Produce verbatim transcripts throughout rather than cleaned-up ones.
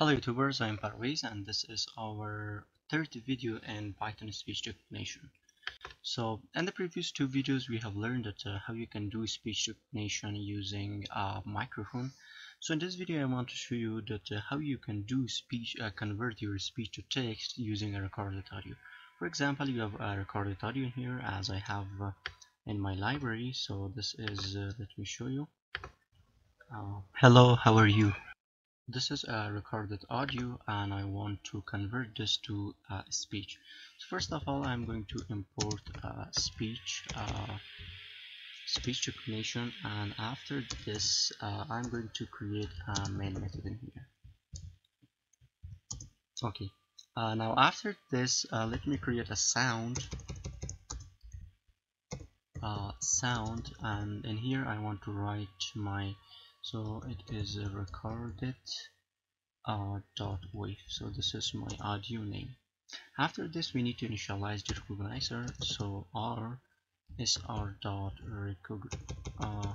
Hello YouTubers, I'm Parwiz and this is our third video in Python speech recognition. So in the previous two videos we have learned that uh, how you can do speech recognition using a microphone. So in this video I want to show you that uh, how you can do speech uh, convert your speech to text using a recorded audio. For example, you have a recorded audio here as I have uh, in my library. So this is uh, let me show you. Uh, hello, how are you? This is a recorded audio and I want to convert this to uh, speech. So first of all, I'm going to import uh, speech uh, speech recognition, and after this uh, I'm going to create a main method in here. Okay, uh, now after this uh, let me create a sound uh, sound and in here I want to write my, so it is a recorded uh, dot wave. So this is my audio name. After this we need to initialize the recognizer, so r is r dot recog uh,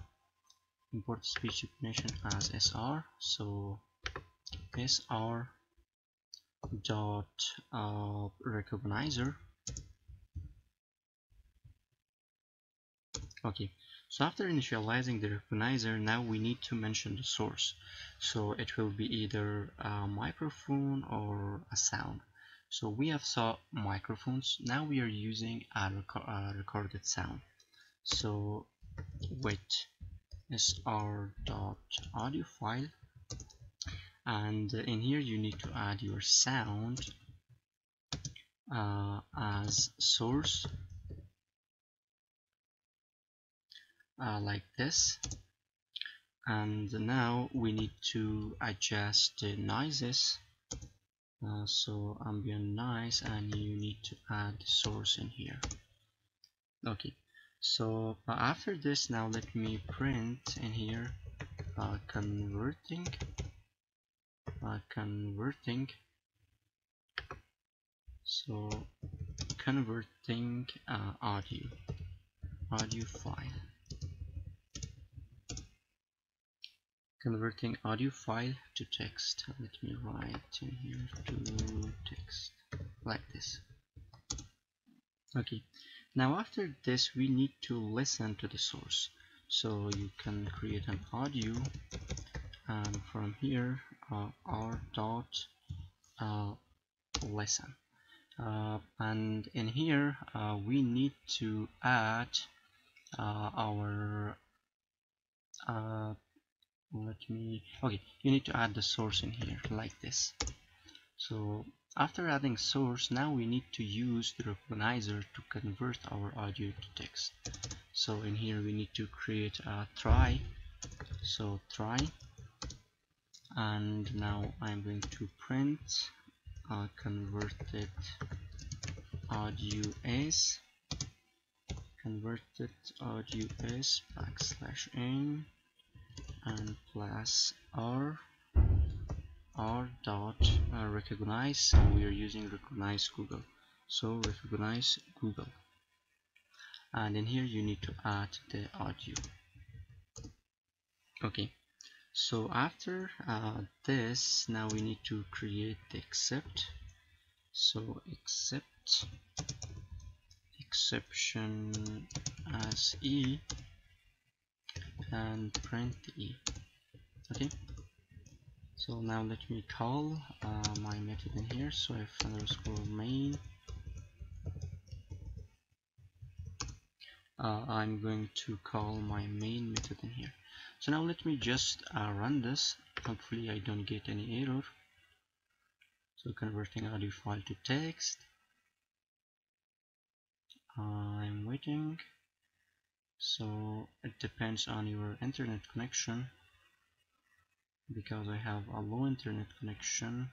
import speech recognition as sr, so sr dot uh, recognizer. Okay, so after initializing the recognizer, now we need to mention the source. So it will be either a microphone or a sound. So we have saw microphones. Now we are using a, reco a recorded sound. So with sr.audio file, and in here you need to add your sound uh, as source. Uh, like this, and now we need to adjust the noises, uh, so ambient noise, and you need to add source in here. Okay, so uh, after this, now let me print in here uh, converting uh, converting so converting uh, audio audio file Converting audio file to text. Let me write in here to text like this. Okay, now after this we need to listen to the source. So you can create an audio, and from here uh, r dot uh, listen, uh, and in here uh, we need to add uh, our uh, let me okay you need to add the source in here like this. So after adding source, now we need to use the recognizer to convert our audio to text. So in here we need to create a try, so try, and now I'm going to print uh, converted audio is converted audio is backslash n and plus r r dot uh, recognize. So we are using recognize Google, so recognize Google, and in here you need to add the audio. Okay, so after uh, this, now we need to create the except, so except exception as e and print e. Okay, so now let me call uh, my method in here, so if underscore main uh, I'm going to call my main method in here. So now let me just uh, run this. Hopefully I don't get any error. So converting audio file to text, uh, I'm waiting. So it depends on your internet connection, because I have a low internet connection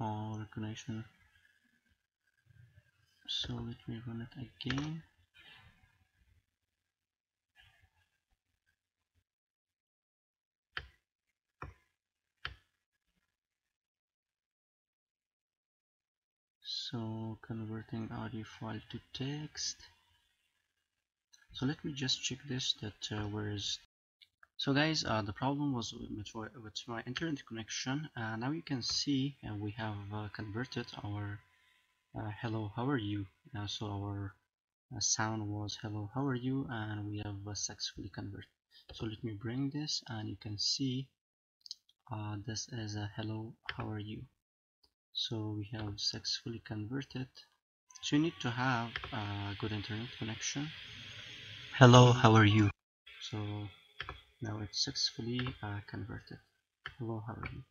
or connection. So let me run it again. So converting audio file to text. So let me just check this, that uh, where is. So guys, uh, the problem was with my internet connection. Uh, now you can see uh, we have uh, converted our uh, hello how are you, uh, so our uh, sound was hello how are you, and we have uh, successfully converted. So let me bring this, and you can see uh, this is a hello how are you. So we have successfully converted. So you need to have a good internet connection. Hello how are you. So now it's successfully uh, converted. Hello how are you.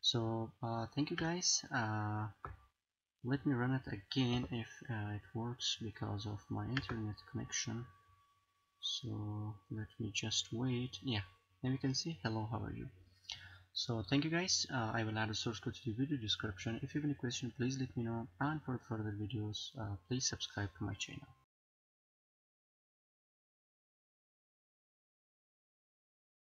So uh, thank you guys. Uh, let me run it again if uh, it works because of my internet connection. So let me just wait. Yeah, now you can see hello how are you. So thank you guys. uh, I will add a source code to the video description. If you have any question, please let me know, and for further videos uh, please subscribe to my channel.